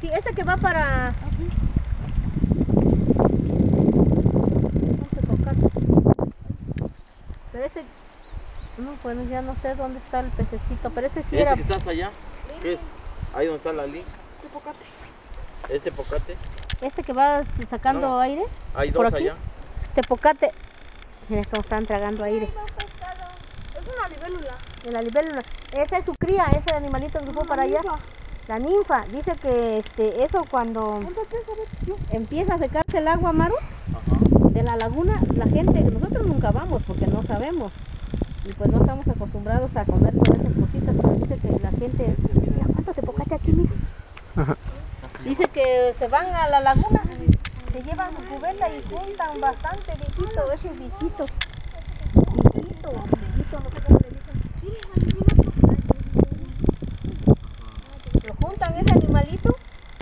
Sí, esta que va para... Pero este... No, bueno, ya no sé dónde está el pececito, pero este sí era... ¿Ese que está allá? ¿Qué es? Ahí donde está la lí. Este pocate. ¿Este pocate? ¿Este que va sacando no, aire? Hay dos allá. Tepocate. Mira cómo están tragando aire. Es una libélula. De la libélula. Esa es su cría, ese animalito que fue para allá. La ninfa. Dice que eso cuando empieza a secarse el agua, Maru, de la laguna, la gente, nosotros nunca vamos porque no sabemos. Y pues no estamos acostumbrados a comer todas esas cositas, pero dice que la gente... Mira, ¿cuánto tepocate aquí, mira? Ajá. Dice que se van a la laguna, se llevan su cubeta y juntan bastante viejito, ese viejito. Viejito, viejito, nosotros le dicen. Lo juntan ese animalito,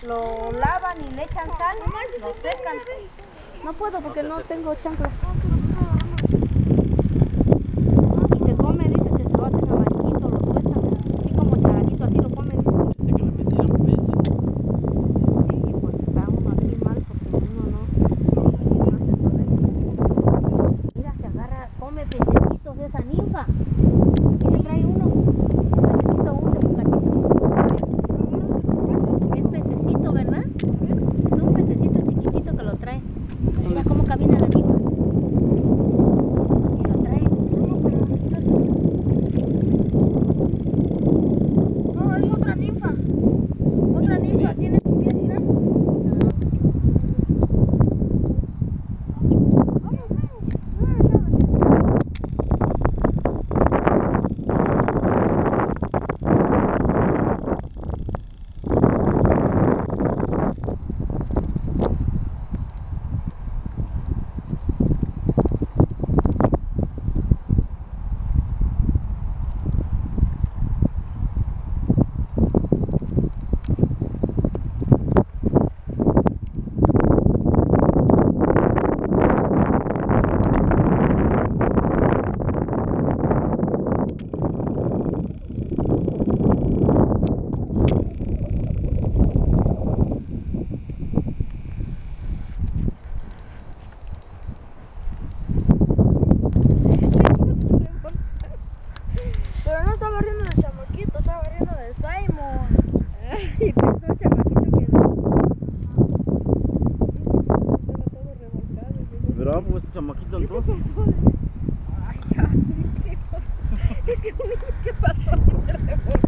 lo lavan y le echan sal, lo secan. No puedo porque no tengo chancla. Es que un niño que pasó y me revolvió.